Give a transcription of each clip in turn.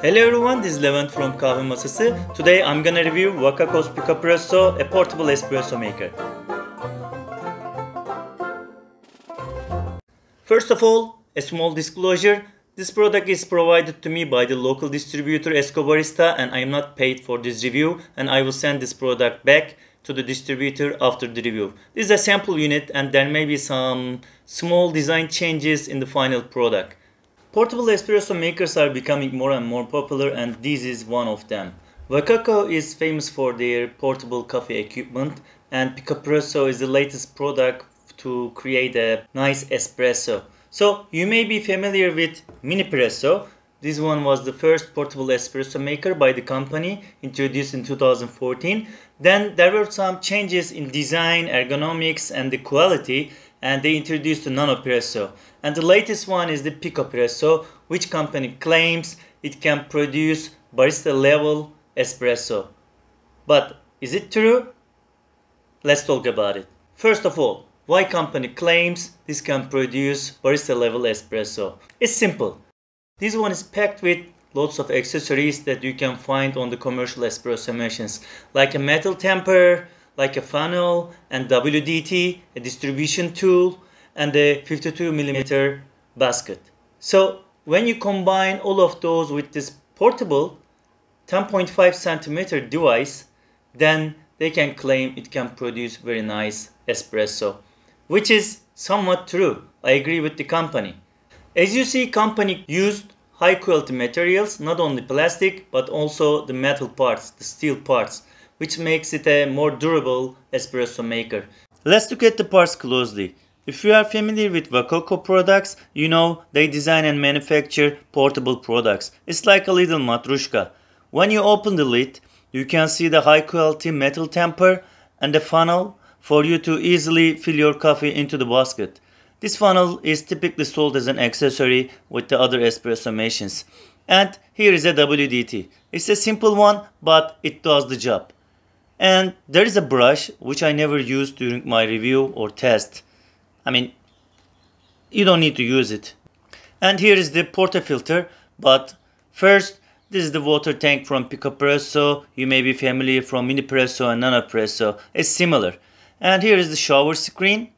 Hello everyone, this is Levent from Kahve Masası. Today I'm gonna review Wacaco's Picopresso, a portable espresso maker. First of all, a small disclosure. This product is provided to me by the local distributor Escobarista and I am not paid for this review, and I will send this product back to the distributor after the review. This is a sample unit and there may be some small design changes in the final product. Portable espresso makers are becoming more and more popular, and this is one of them. Wacaco is famous for their portable coffee equipment, and Picopresso is the latest product to create a nice espresso. So you may be familiar with Minipresso. This one was the first portable espresso maker by the company, introduced in 2014. Then there were some changes in design, ergonomics and the quality, and they introduced the Nanopresso. And the latest one is the Picopresso, which company claims it can produce barista level espresso. But is it true? Let's talk about it. First of all, why company claims this can produce barista level espresso? It's simple. This one is packed with lots of accessories that you can find on the commercial espresso machines, like a metal tamper, like a funnel and WDT, a distribution tool, and a 52mm basket. So when you combine all of those with this portable 10.5 cm device, then they can claim it can produce very nice espresso. Which is somewhat true. I agree with the company. As you see, company used high quality materials, not only plastic but also the metal parts, the steel parts, which makes it a more durable espresso maker. Let's look at the parts closely. If you are familiar with Wacaco products, you know they design and manufacture portable products. It's like a little matrushka. When you open the lid, you can see the high quality metal tamper and the funnel for you to easily fill your coffee into the basket. This funnel is typically sold as an accessory with the other espresso machines. And here is a WDT. It's a simple one, but it does the job. And there is a brush, which I never used during my review or test. I mean, you don't need to use it. And here is the portafilter, but first, this is the water tank from Picopresso. You may be familiar from Minipresso and Nanopresso. It's similar. And here is the shower screen.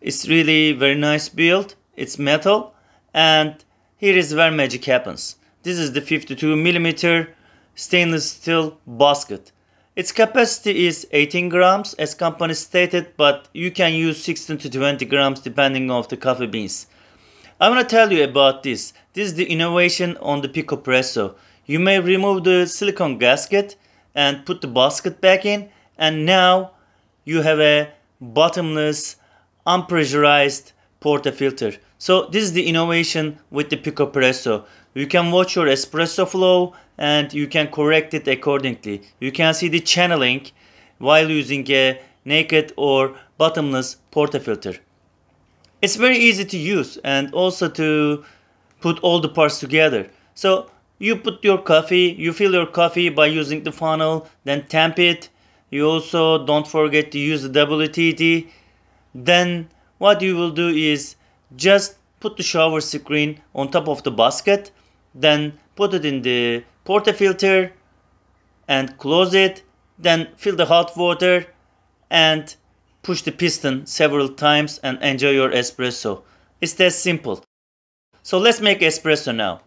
It's really very nice build. It's metal. And here is where magic happens. This is the 52mm stainless steel basket. Its capacity is 18 grams as company stated, but you can use 16 to 20 grams depending on the coffee beans. I want to tell you about this. This is the innovation on the Picopresso. You may remove the silicone gasket and put the basket back in, and now you have a bottomless, unpressurized portafilter. So this is the innovation with the Picopresso. You can watch your espresso flow and you can correct it accordingly. You can see the channeling while using a naked or bottomless portafilter. It's very easy to use and also to put all the parts together. So you put your coffee, you fill your coffee by using the funnel, then tamp it. You also don't forget to use the WTT. Then what you will do is just put the shower screen on top of the basket, then put it in the portafilter and close it, then fill the hot water and push the piston several times and enjoy your espresso. It's that simple. So let's make espresso now.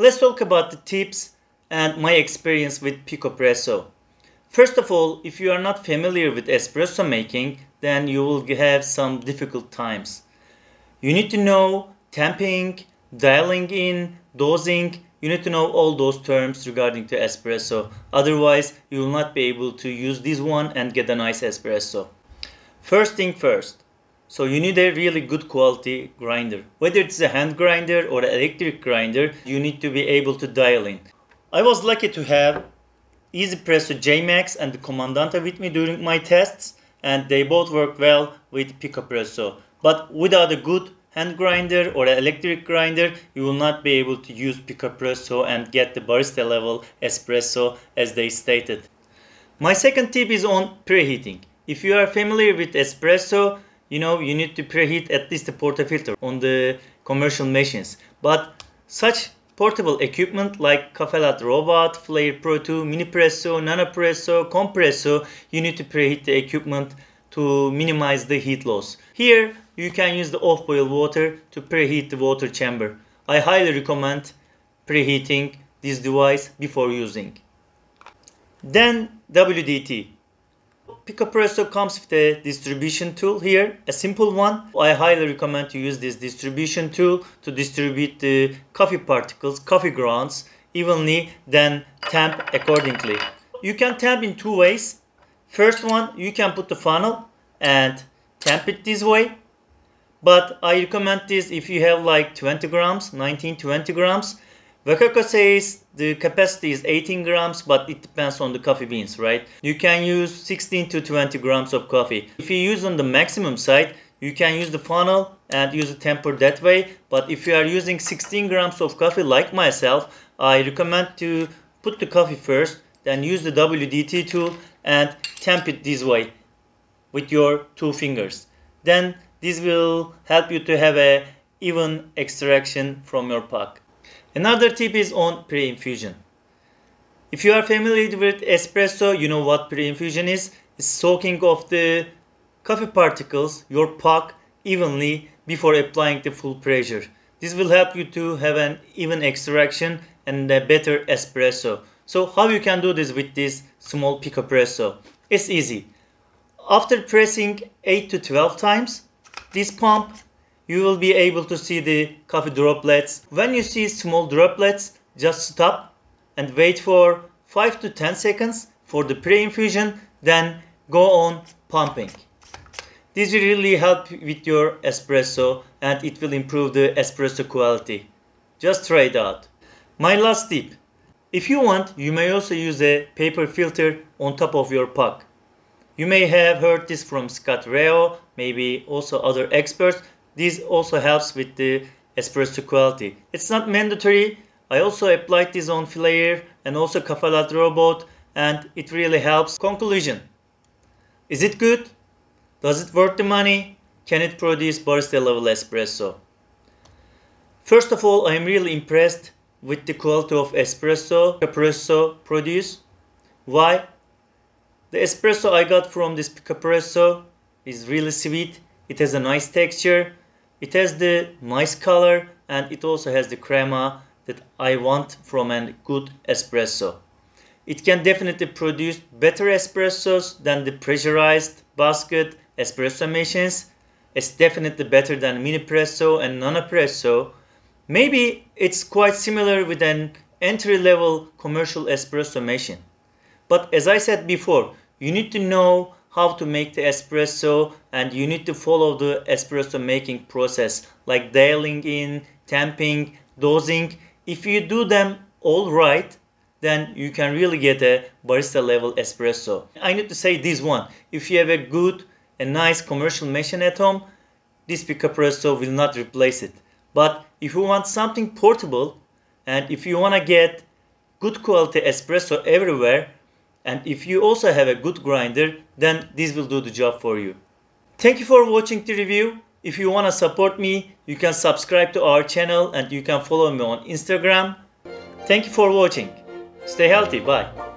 Let's talk about the tips and my experience with Picopresso. First of all, if you are not familiar with espresso making, then you will have some difficult times. You need to know tamping, dialing in, dosing. You need to know all those terms regarding to espresso. Otherwise, you will not be able to use this one and get a nice espresso. First thing first. So you need a really good quality grinder. Whether it's a hand grinder or an electric grinder, you need to be able to dial in. I was lucky to have 1Zpresso J-MAX and the Comandante with me during my tests, and they both work well with Picopresso. But without a good hand grinder or an electric grinder, you will not be able to use Picopresso and get the barista level espresso as they stated. My second tip is on preheating. If you are familiar with espresso, you know you need to preheat at least the portafilter on the commercial machines. But such portable equipment like Cafelat Robot, Flair Pro 2, Minipresso, Nanopresso, Compresso, you need to preheat the equipment to minimize the heat loss. Here you can use the off-boil water to preheat the water chamber. I highly recommend preheating this device before using. Then WDT. Picopresso comes with a distribution tool here, a simple one. I highly recommend to use this distribution tool to distribute the coffee particles, coffee grounds evenly, then tamp accordingly. You can tamp in two ways. First one, you can put the funnel and tamp it this way. But I recommend this if you have like 20 grams, 19-20 grams. Wacaco says the capacity is 18 grams, but it depends on the coffee beans, right? You can use 16 to 20 grams of coffee. If you use on the maximum side, you can use the funnel and use the tamper that way. But if you are using 16 grams of coffee like myself, I recommend to put the coffee first, then use the WDT tool and tamp it this way with your two fingers. Then this will help you to have an even extraction from your pack. Another tip is on pre-infusion. If you are familiar with espresso, you know what pre-infusion is. It's soaking of the coffee particles, your puck, evenly before applying the full pressure. This will help you to have an even extraction and a better espresso. So how you can do this with this small Picopresso? It's easy. After pressing 8 to 12 times, this pump, you will be able to see the coffee droplets. When you see small droplets, just stop and wait for 5 to 10 seconds for the pre-infusion, then go on pumping. This will really help with your espresso and it will improve the espresso quality. Just try it out. My last tip. If you want, you may also use a paper filter on top of your puck. You may have heard this from Scott Rao, maybe also other experts. This also helps with the espresso quality. It's not mandatory. I also applied this on Flair and also Cafelat Robot, and it really helps. Conclusion. Is it good? Does it worth the money? Can it produce barista level espresso? First of all, I am really impressed with the quality of espresso Picopresso produce. Why? The espresso I got from this Picopresso is really sweet. It has a nice texture. It has the nice color, and it also has the crema that I want from a good espresso. It can definitely produce better espressos than the pressurized basket espresso machines. It's definitely better than Minipresso and Nanopresso. Maybe it's quite similar with an entry-level commercial espresso machine. But as I said before, you need to know how to make the espresso and you need to follow the espresso making process, like dialing in, tamping, dosing. If you do them all right, then you can really get a barista level espresso. I need to say this one. If you have a good and nice commercial machine at home, this Picopresso will not replace it. But if you want something portable and if you want to get good quality espresso everywhere, and if you also have a good grinder, then this will do the job for you. Thank you for watching the review. If you want to support me, you can subscribe to our channel and you can follow me on Instagram. Thank you for watching. Stay healthy. Bye.